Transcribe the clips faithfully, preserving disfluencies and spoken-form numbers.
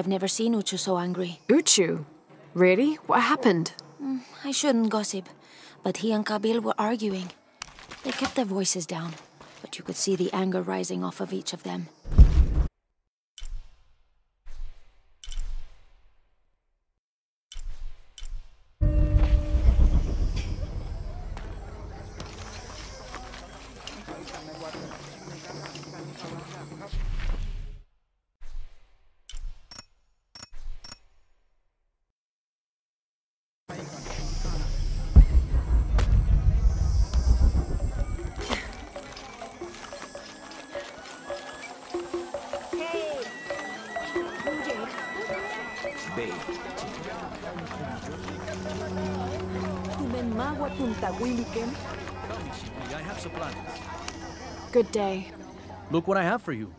I've never seen Uchu so angry. Uchu? Really? What happened? Mm, I shouldn't gossip, but he and Kabil were arguing. They kept their voices down, but you could see the anger rising off of each of them. I have supplies. Good day. Look what I have for you.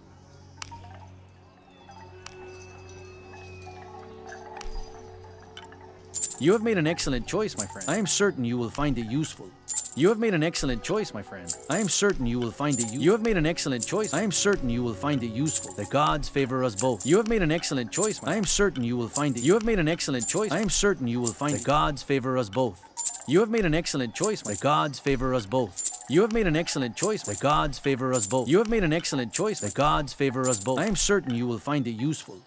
You have made an excellent choice, my friend. I am certain you will find it useful. You have made an excellent choice, my friend. I am certain you will find it useful. You have made an excellent choice. I am certain you will find it useful. The gods favor us both. You have made an excellent choice. I am certain you will find it. You have made an excellent choice. I am certain you will find it. The gods favor us both. You have made an excellent choice. The gods favor us both. You have made an excellent choice. The gods favor us both. You have made an excellent choice. The gods favor us both. I am certain you will find it useful.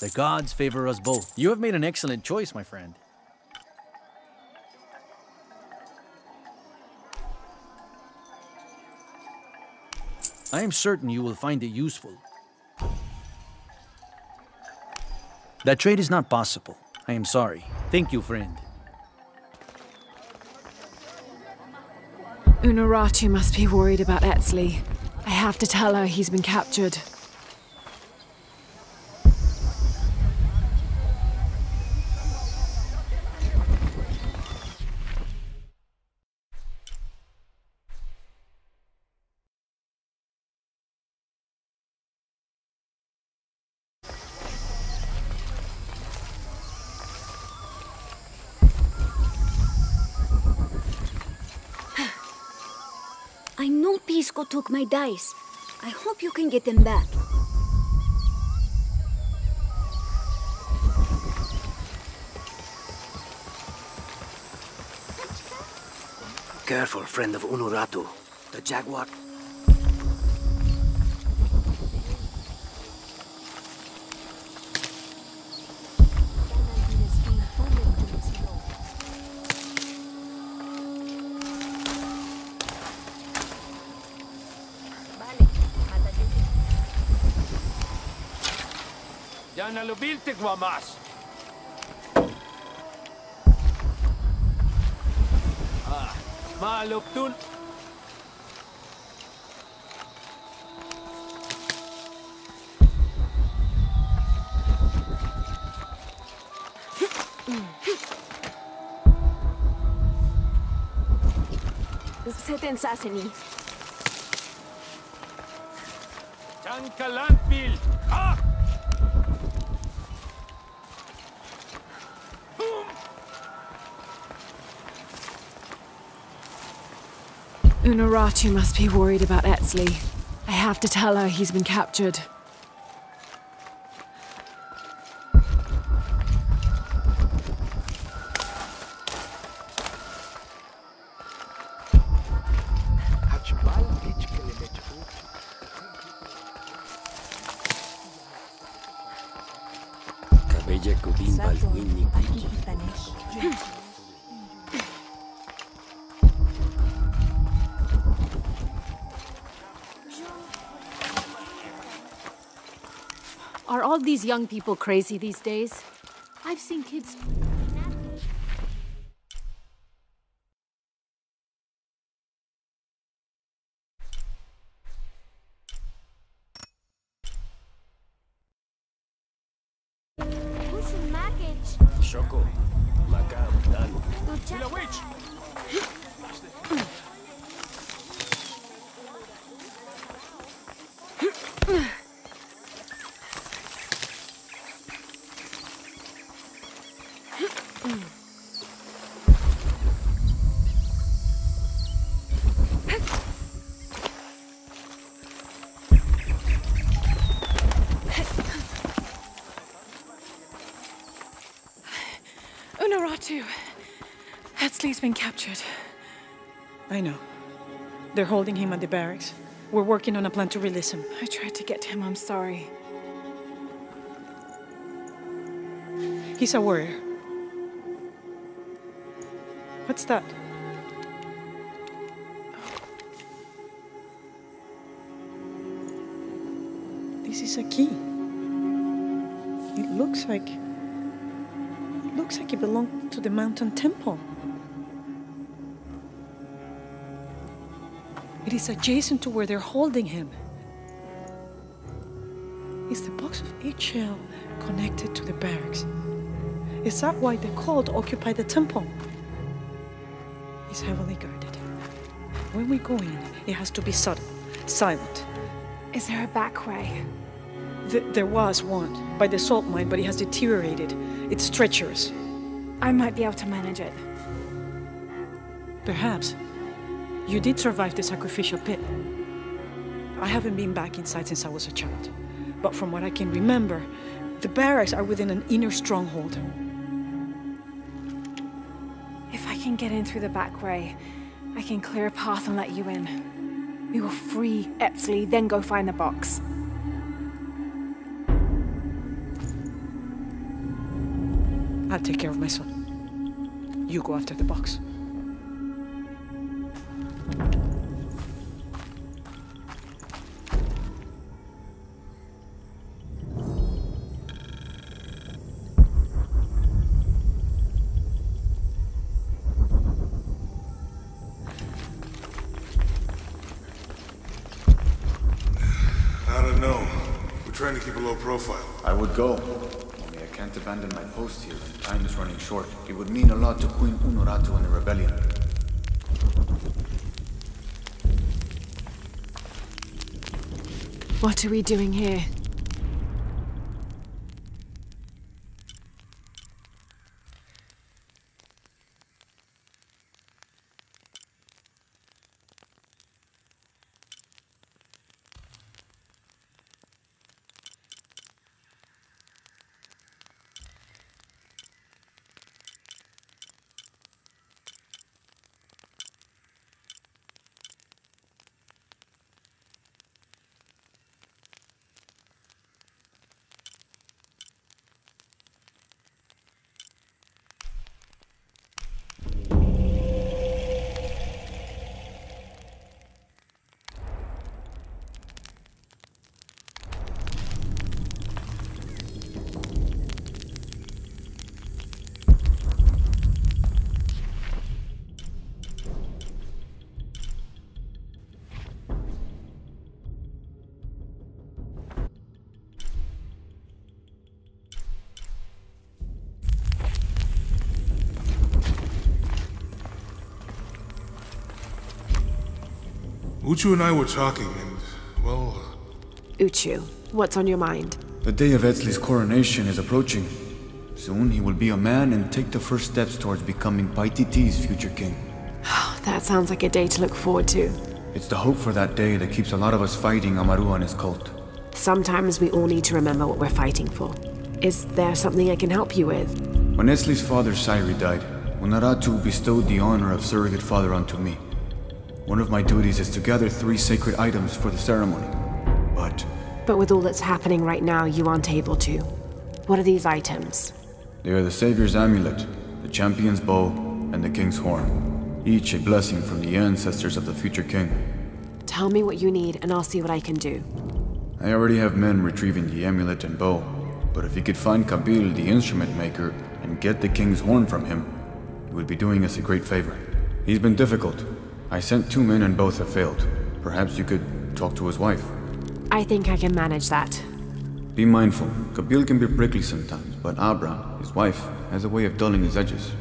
The gods favor us both. You have made an excellent choice, my friend. I am certain you will find it useful. That trade is not possible. I am sorry. Thank you, friend. Unuratu must be worried about Etzli. I have to tell her he's been captured. Pisco took my dice. I hope you can get them back. Careful, friend of Unuratu. The jaguar... Se tensaseni. Chankalanpil. Ah! Unuratu must be worried about Etzli. I have to tell her he's been captured. Are all these young people crazy these days? I've seen kids... Unuratu! Etzli's been captured. I know. They're holding him at the barracks. We're working on a plan to release him. I tried to get him, I'm sorry. He's a warrior. What's that? Oh. This is a key. It looks like... It looks like it belonged to the mountain temple. It is adjacent to where they're holding him. Is the Box of Ix Chel connected to the barracks? Is that why the cult occupy the temple? It's heavily guarded. When we go in, it has to be subtle, silent. Is there a back way? Th there was one, by the salt mine, but it has deteriorated. It's treacherous. I might be able to manage it. Perhaps. You did survive the sacrificial pit. I haven't been back inside since I was a child. But from what I can remember, the barracks are within an inner stronghold. If I can get in through the back way, I can clear a path and let you in. We will free Epsley, then go find the box. I'll take care of my son. You go after the box. Profile. I would go, only I can't abandon my post here and time is running short. It would mean a lot to Queen Unuratu and the rebellion. What are we doing here? Uchu and I were talking, and, well... Uchu, what's on your mind? The day of Etzli's coronation is approaching. Soon he will be a man and take the first steps towards becoming Paititi's future king. That sounds like a day to look forward to. It's the hope for that day that keeps a lot of us fighting Amaru and his cult. Sometimes we all need to remember what we're fighting for. Is there something I can help you with? When Etzli's father Sairi died, Unuratu bestowed the honor of surrogate father onto me. One of my duties is to gather three sacred items for the ceremony, but... But with all that's happening right now, you aren't able to. What are these items? They are the Savior's Amulet, the Champion's Bow, and the King's Horn. Each a blessing from the ancestors of the future king. Tell me what you need, and I'll see what I can do. I already have men retrieving the amulet and bow, but if you could find Kabil, the instrument maker, and get the King's Horn from him, you would be doing us a great favor. He's been difficult. I sent two men and both have failed. Perhaps you could talk to his wife. I think I can manage that. Be mindful. Kabil can be prickly sometimes, but Abra, his wife, has a way of dulling his edges.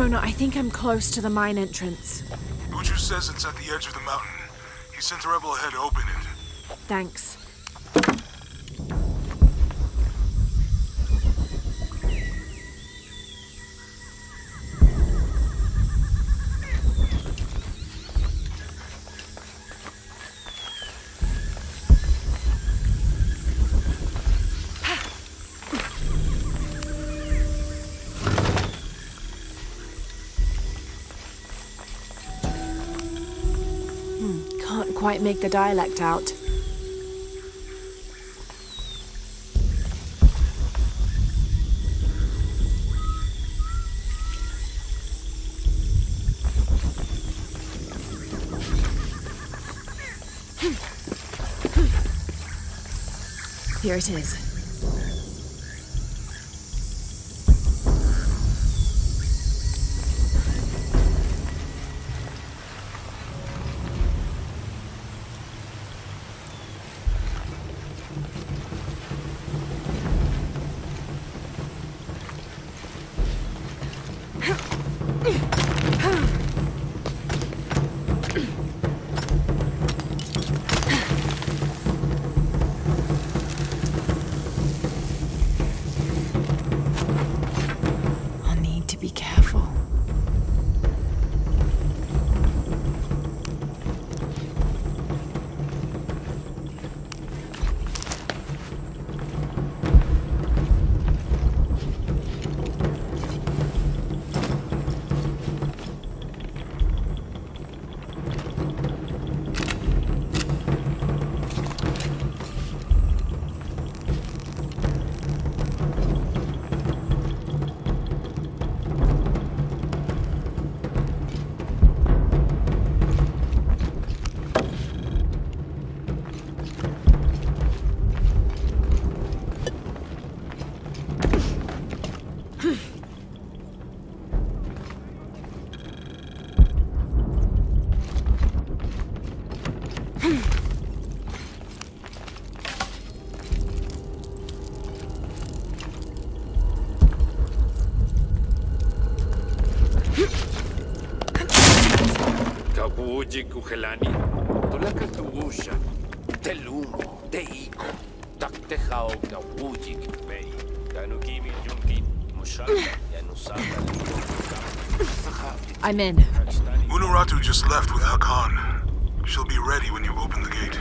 Shona, I think I'm close to the mine entrance. Uchu says it's at the edge of the mountain. He sent a rebel ahead to open it. Thanks. Quite make the dialect out. Here it is. Kugelani, Tulaka Tugusha, Telumo, Teiko, Taktehao, Gawujik, Bay, Ganukimi, Junki, Mushaka, Yanusaka. I'm in. Unuratu just left with Hakan. She'll be ready when you open the gate.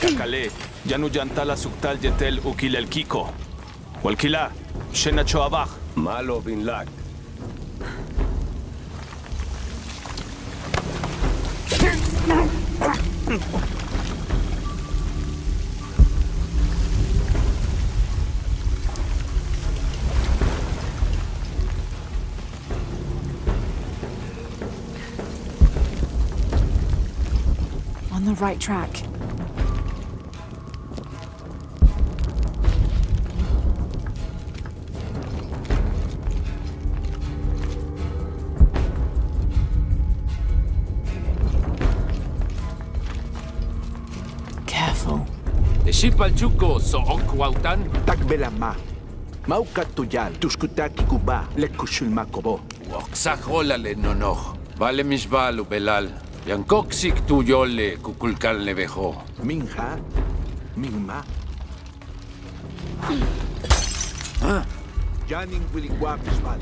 Cacalé, ya no llantala suctal yetel ukil el kiko. Walkila, shenacho abaj. Malo bin lag. On the right track. Palchuco, Sookhuautan, Takbelama, Maukatuyal, Tuskutaki Kuba, Lekushulmakobo. Oxajolale nono, Vale Misbalu Belal, Yankoxik Tuyole, Kukulkan Levejo. Minja, Minma. Janin Willigua Misbal.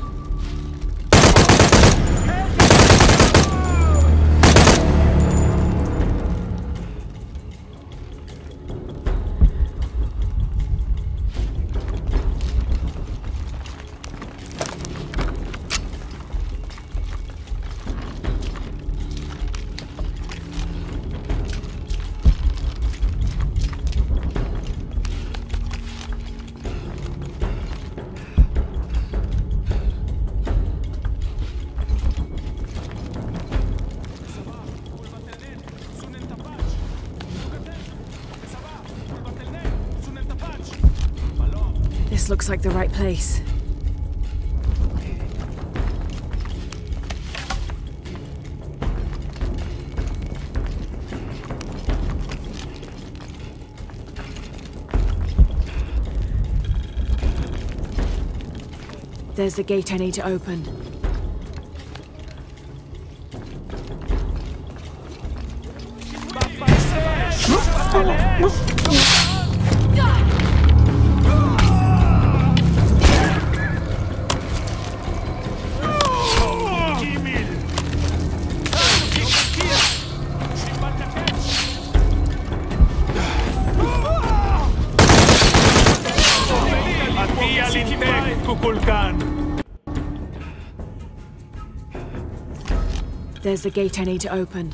This looks like the right place. There's the gate I need to open. There's the gate I need to open.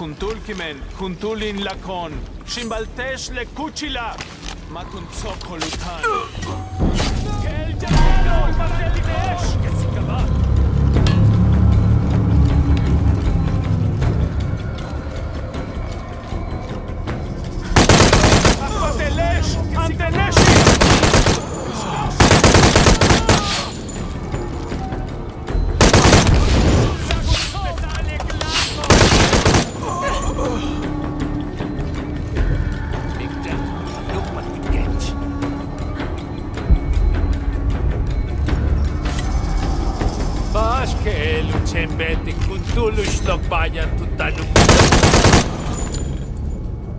Kuntulkimen, Kuntulin Lakon, Shimbaltesh le Kuchila, Matunzokolutan.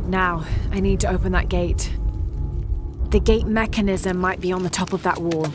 Now, I need to open that gate. The gate mechanism might be on the top of that wall.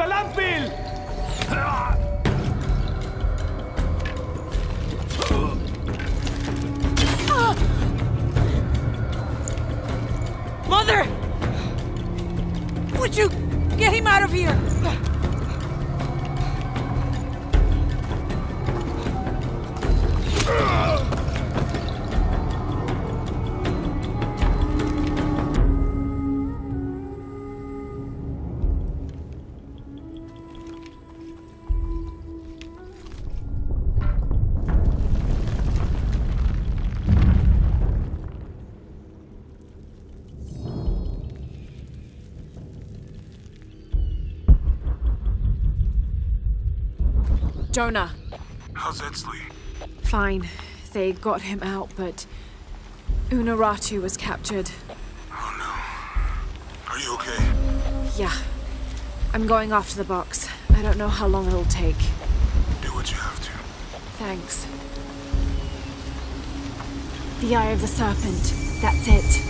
Calamphil! Mother! Would you get him out of here? Jonah. How's Etzli? Fine. They got him out, but Unuratu was captured. Oh no. Are you okay? Yeah. I'm going after the box. I don't know how long it'll take. Do what you have to. Thanks. The Eye of the Serpent. That's it.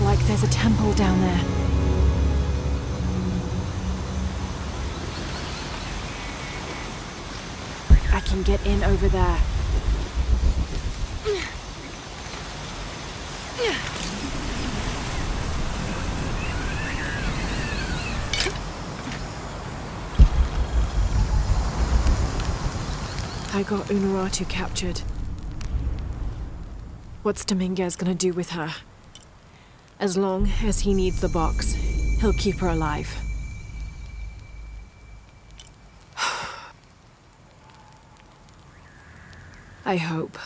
Looks like there's a temple down there. I can get in over there. I got Unuratu captured. What's Dominguez gonna do with her? As long as he needs the box, he'll keep her alive. I hope.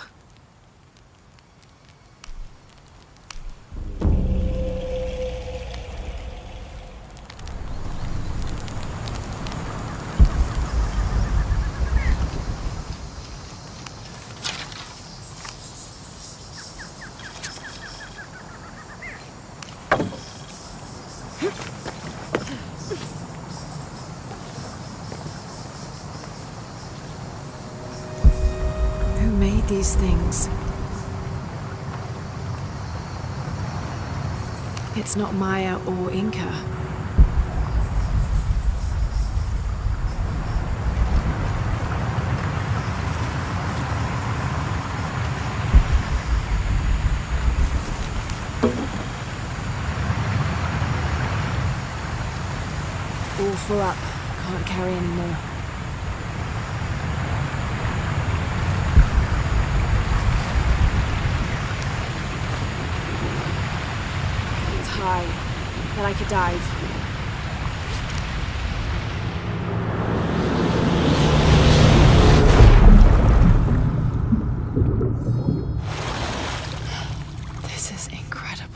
These things. It's not Maya or Inca. All full up, can't carry anymore. That I could dive. This is incredible.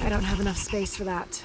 I don't have enough space for that.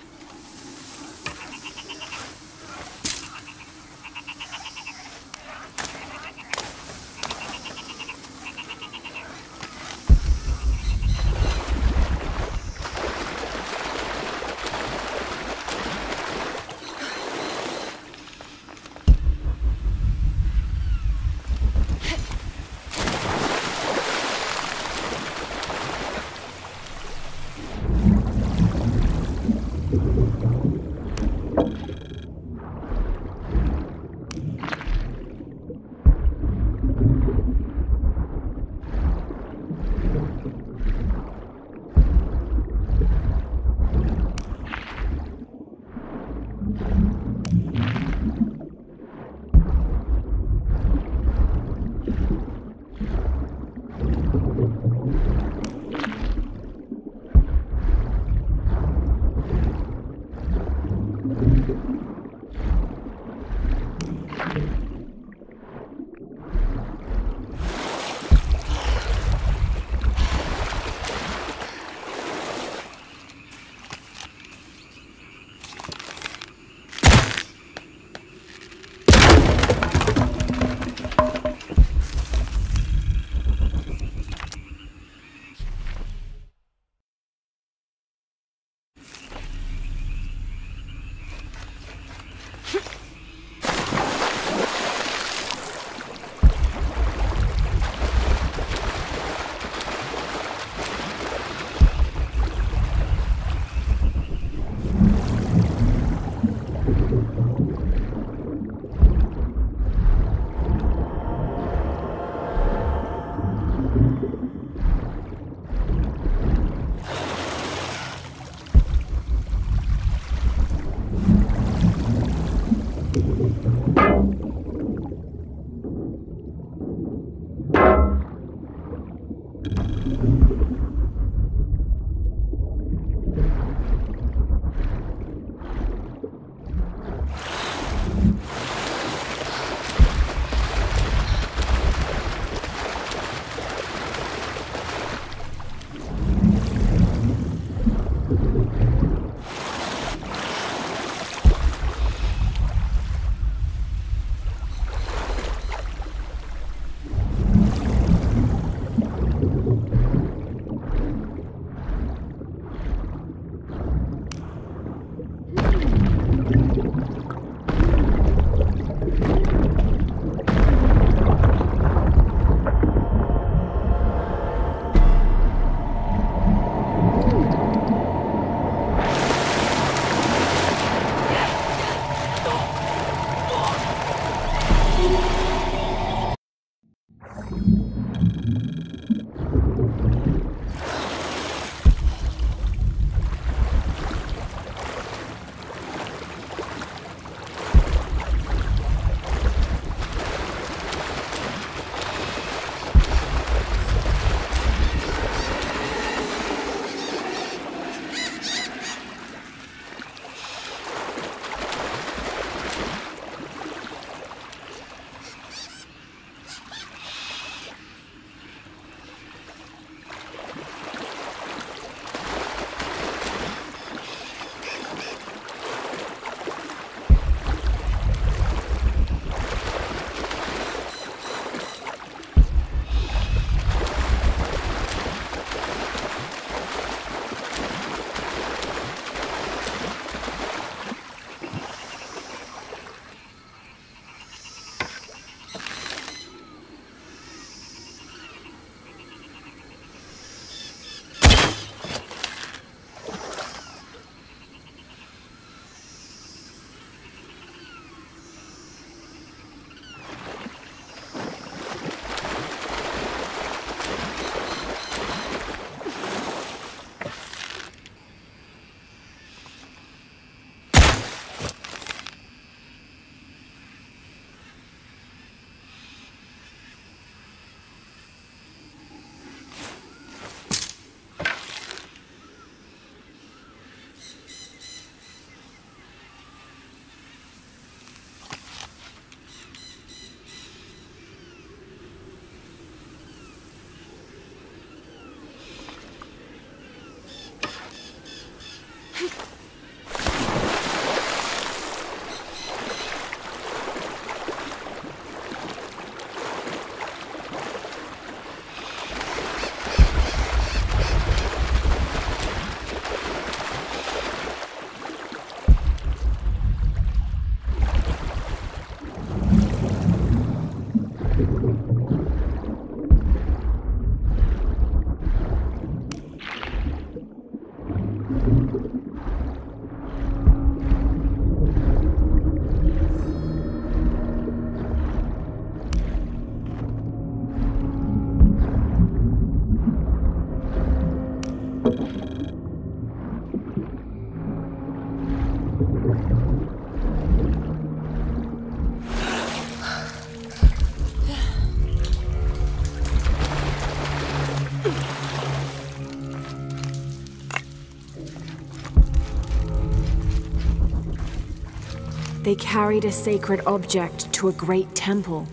They carried a sacred object to a great temple.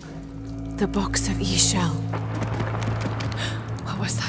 The Box of Ix Chel. What was that?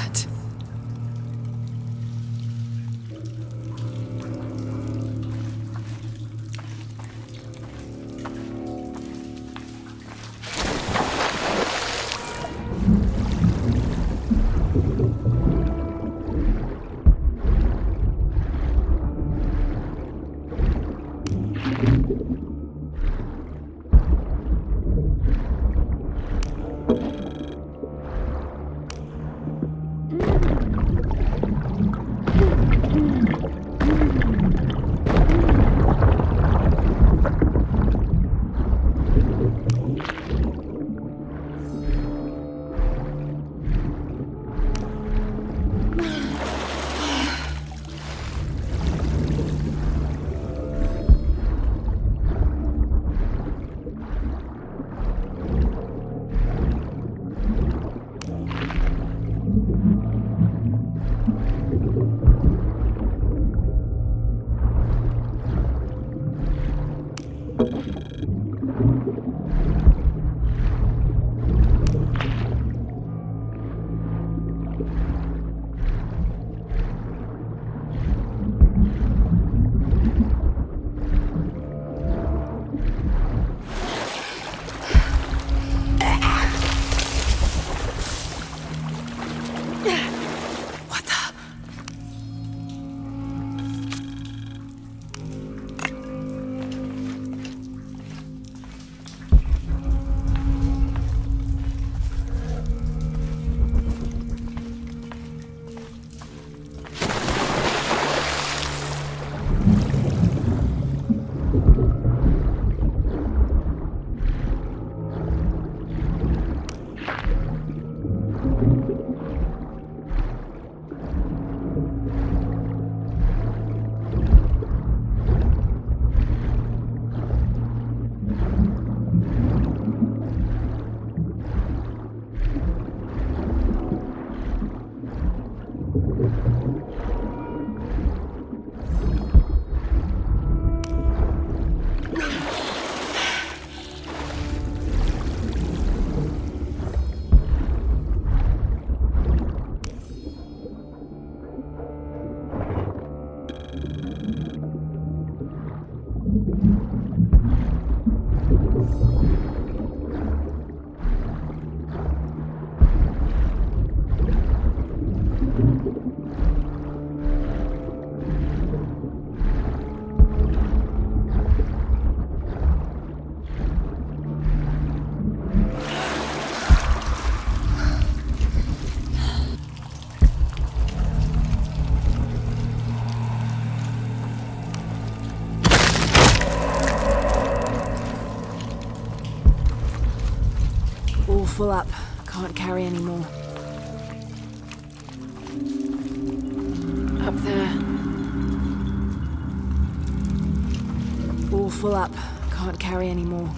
Full up. Can't carry any more. Up there. All full up. Can't carry any more.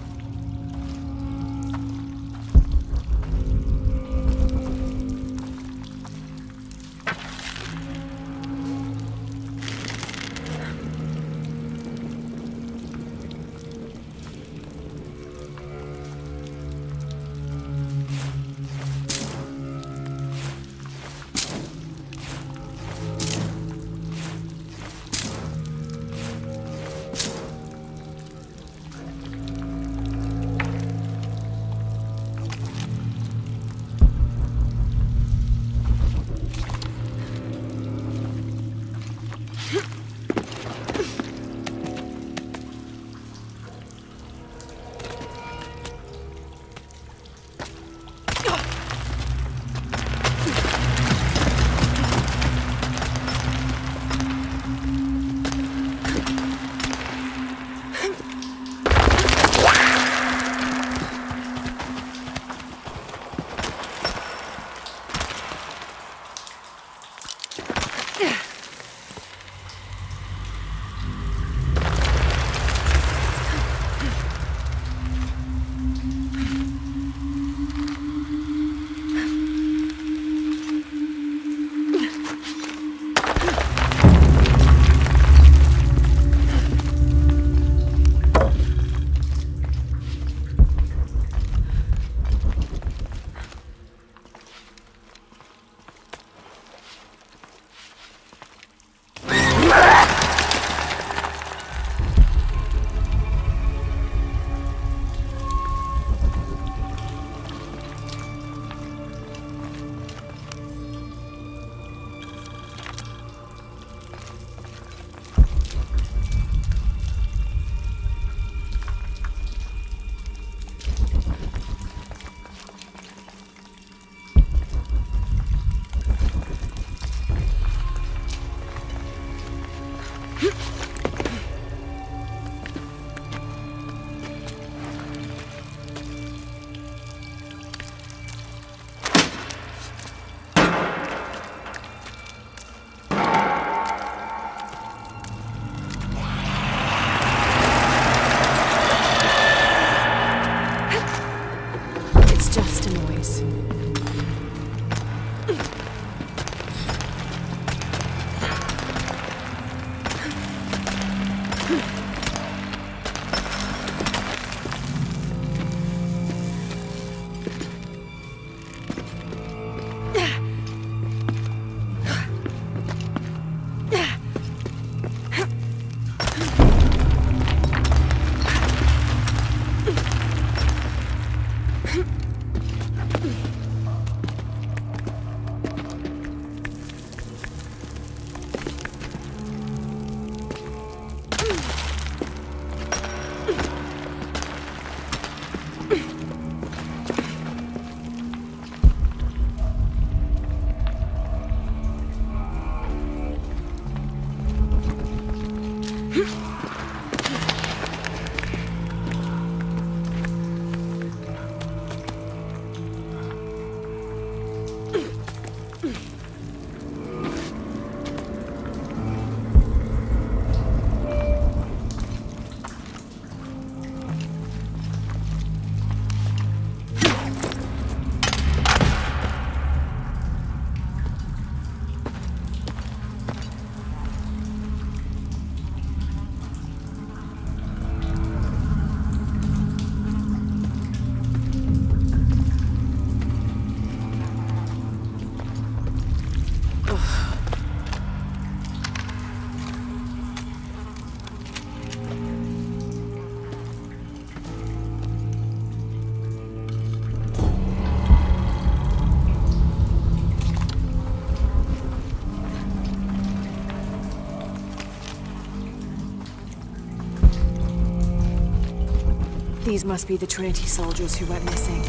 These must be the Trinity soldiers who went missing.